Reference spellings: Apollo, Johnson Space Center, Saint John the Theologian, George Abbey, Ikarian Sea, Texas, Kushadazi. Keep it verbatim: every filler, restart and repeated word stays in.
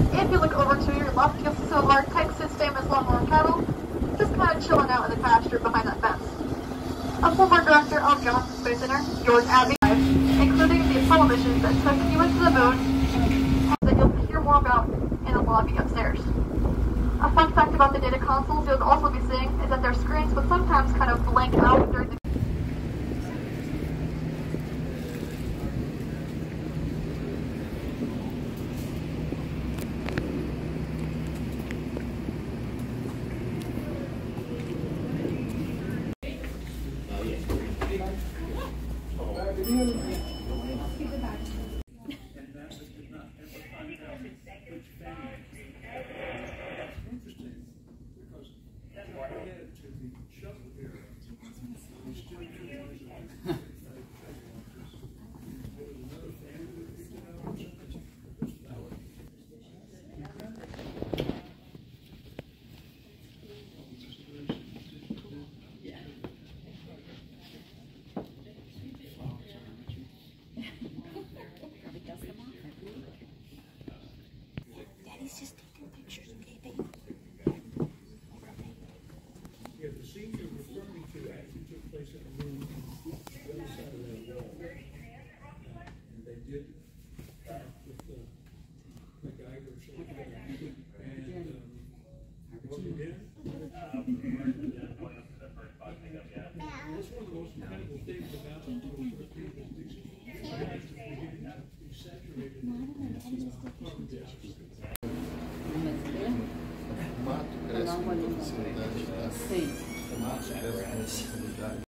If you look over to your left, you'll see some of our Texas famous longhorn cattle, just kind of chilling out in the pasture behind that fence. A former director of Johnson Space Center, George Abbey, including the Apollo missions that took humans to the moon, that you'll hear more about in the lobby upstairs. A fun fact about the data consoles you'll also be seeing is that their screens would sometimes kind of blank out during the Mato cresce com facilidade, tá? Sim. O mato cresce com facilidade.